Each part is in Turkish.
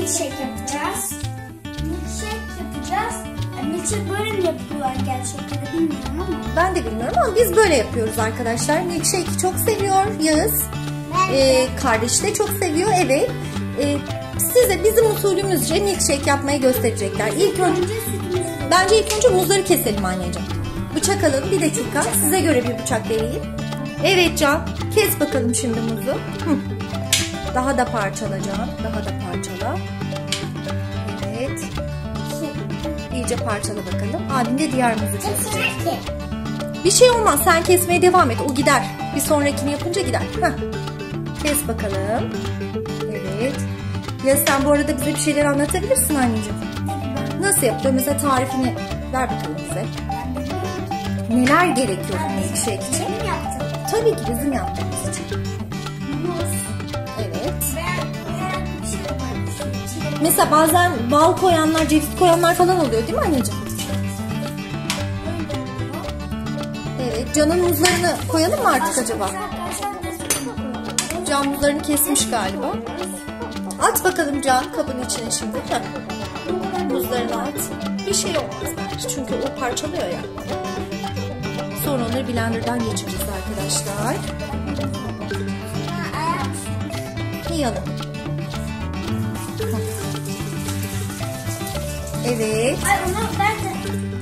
milkshake yapacağız. Milkshake böyle mi yapıyorlar gerçekten bilmiyorum ama. Ben de bilmiyorum ama biz böyle yapıyoruz arkadaşlar. Milkshake'i çok seviyor Yağız. Kardeşi de çok seviyor, evet. Size bizim usulümüzce milkshake yapmayı gösterecekler. Bence ilk önce muzları keselim anneciğim. Bıçak alın, bir dakika. Size göre bir bıçak vereyim. Evet Can, kes bakalım şimdi muzu. Daha da parçala Can, daha da parçala. Evet. İyice parçala bakalım. Abim de diğer muzu kesecek. Bir şey olmaz, sen kesmeye devam et. O gider. Bir sonrakini yapınca gider. Kes bakalım. Evet. Ya sen bu arada bize bir şeyler anlatabilirsin anneciğim. Nasıl yapıyor? Mesela tarifini ver bakalım bize. Neler gerekiyor milkshake için? Benim yaptım. Tabii ki bizim yaptığımız için. Evet. Mesela bazen bal koyanlar, ceviz koyanlar falan oluyor değil mi anneciğim? Evet. Can'ın muzlarını koyalım mı artık acaba? Can muzlarını kesmiş galiba. At bakalım Can kabın içine şimdi. Muzlarını at. Bir şey olmaz belki çünkü o parçalıyor ya. Sonra onları blenderdan geçireceğiz arkadaşlar. Yiyalım. Evet.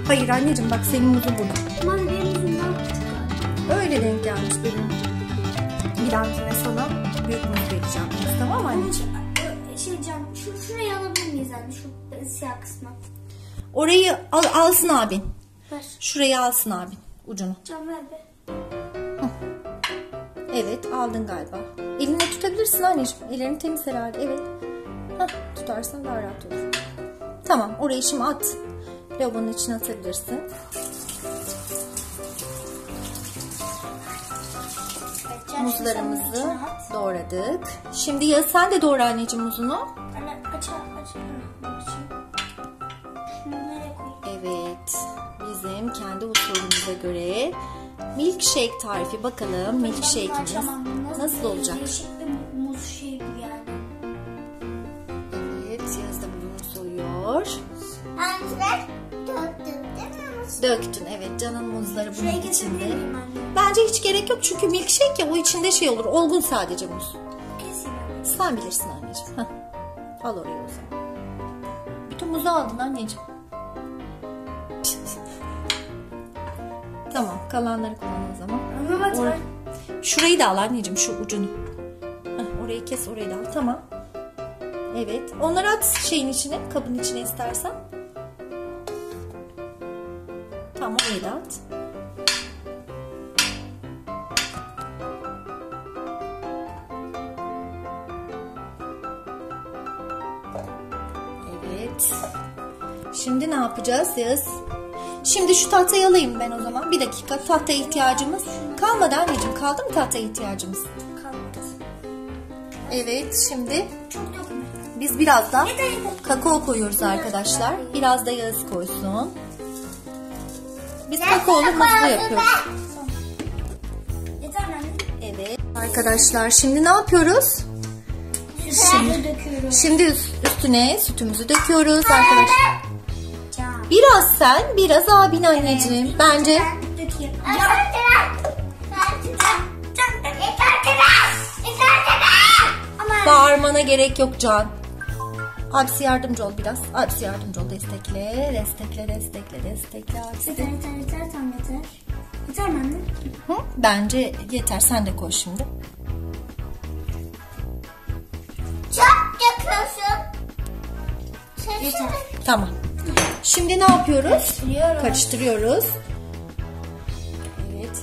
Hayır anneciğim bak senin muzun burada. Öyle denk gelmiş benim. Bir dahakine sana büyük muz vereceğim. Tamam anneciğim? Şurayı alabilir miyiz anne? Şu siyah kısmı. Orayı alsın abin. Ver. Şurayı alsın abin. Ucunu. Can ver be. Evet aldın galiba. Eline tutabilirsin anneciğim. Ellerini temiz herhalde. Evet. Tutarsan daha rahat olur. Tamam orayı şimdi at. Lavabonun içine atabilirsin. Muzlarımızı doğradık. Şimdi ya sen de doğra anneciğim muzunu. Anne evet. Bizim kendi usulümüze göre milkshake tarifi bakalım. Milkshake'imiz nasıl olacak? Evet. Yaz da bunu soyuyor. Döktün evet Can'ın muzları bunun içinde. Bence hiç gerek yok çünkü milkshake ya o içinde şey olur olgun sadece muz. Sen bilirsin anneciğim. Al oraya o zaman. Bütün muzu aldın anneciğim. Tamam kalanları kullan o zaman. Şurayı da al anneciğim şu ucunu. Orayı kes orayı da al tamam. Evet onları at şeyin içine kabın içine istersen. Tamam orayı da at. Evet. Şimdi ne yapacağız Yağız? Şimdi şu tahtayı alayım ben o zaman. Bir dakika tahtaya ihtiyacımız kalmadı anneciğim. Kaldı mı tahtaya ihtiyacımız? Kalmadı. Evet şimdi biz biraz da kakao koyuyoruz arkadaşlar. Biraz da Yağız koysun. Biz kakaolu muzlu yapıyoruz. Evet. Arkadaşlar şimdi ne yapıyoruz? Şimdi üstüne sütümüzü döküyoruz arkadaşlar. Biraz sen, biraz abin anneciğim. Evet, bence. Bağırmana gerek yok Can. Abisi yardımcı ol biraz. Abisi yardımcı ol. Destekle. Abisi. Yeter tam yeter. Yeter mi anne? Bence yeter. Sen de koy şimdi. Çok yakıyorsun. Yeter. Tamam. Şimdi ne yapıyoruz? Karıştırıyoruz. Evet.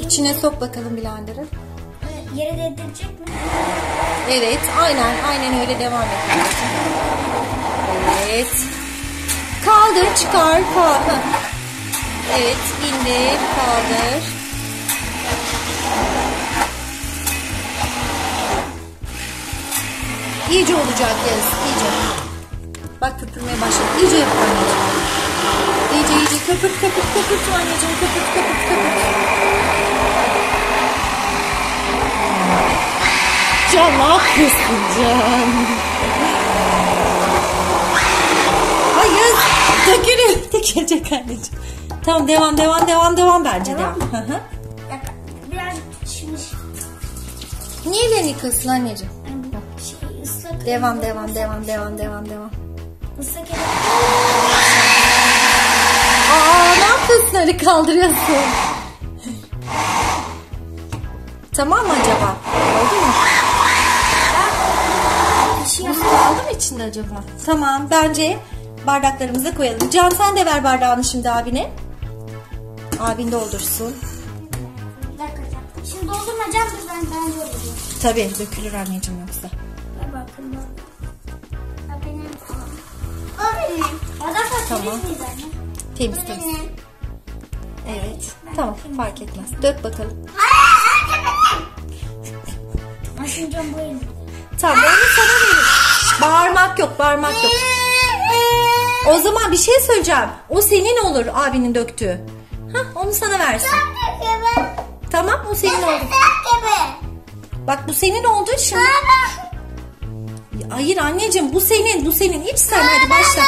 İçine sok bakalım blender'ı. Yere değdirecek mi? Evet, aynen öyle devam edelim. Evet. Kaldır, çıkar. Evet, indir, kaldır. İyice olacak Yağız, iyice. Bak köpürmeye başladı. İyice yapın anneciğim. İyice köpürt anneciğim. Köpürt. Can ne yapıyorsun Can? Dökülüyor. Dökülecek anneciğim. Tamam devam bence devam. Hı. Niye beni yıkasın anneciğim? Devam. Islak elini. Aa, ne yapıyorsun öyle kaldırıyorsun? Tamam mı acaba? Oldu mu? Buz kaldı mı içinde acaba? Tamam, bence bardaklarımıza koyalım. Can, sen de ver bardağını şimdi abine. Abin doldursun. Bir dakika. Şimdi doldurmayacağım ki bence olur. Tabii dökülür anneciğim yoksa. Bakın benim. Tamam. Temiz. Evet. Tamam, fark etmez. Dök bakalım. Tamam, onu sana verin. Bağırmak yok. O zaman bir şey söyleyeceğim. O senin olur, abinin döktüğü. Hah, onu sana versin. Tamam, o senin oldu. Bak, bu senin oldu şimdi. Hayır anneciğim, bu senin. İç sen, hadi başla.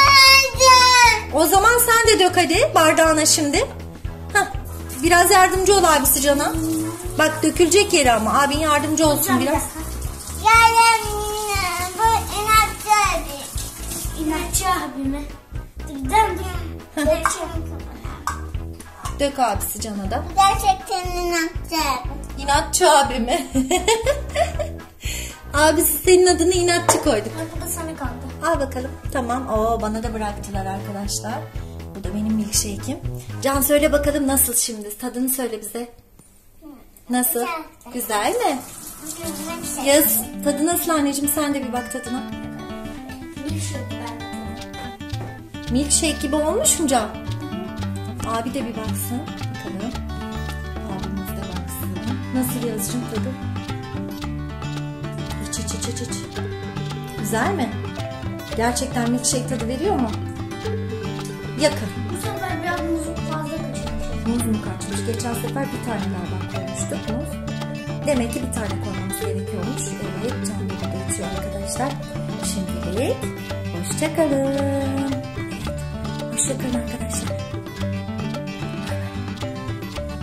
O zaman sen de dök hadi bardağına şimdi. Hah, biraz yardımcı ol abisi Can'a. Bak, dökülecek yeri ama abin yardımcı olsun biraz. İnatçı abime. Dök abisi Can'a da. Gerçekten inatçı abime. Abisi, senin adını inatçı koyduk. Bu da sana kaldı. Al bakalım. Tamam. Oo, bana da bıraktılar arkadaşlar. Bu da benim milkshake'im. Can, söyle bakalım nasıl şimdi? Tadını söyle bize. Nasıl? Güzel mi? Güzel. Yes. Tadı nasıl anneciğim? Sen de bir bak tadına. Milkshake gibi olmuş mu Can? Abi de bir baksın. Bakalım. Abimiz de baksın. Nasıl yazıcım tadı? Çiç. Güzel mi? Gerçekten milkshake tadı veriyor mu? Yakın. Bu sefer biraz muzum fazla kaçırmış. Muz mu kaçmış? Geçen sefer bir tane galiba koymuştuk muz. Demek ki bir tane koymamız gerekiyormuş. Evet, Can burada içiyor arkadaşlar. Şimdilik hoşçakalın. Evet, hoşçakalın arkadaşlar.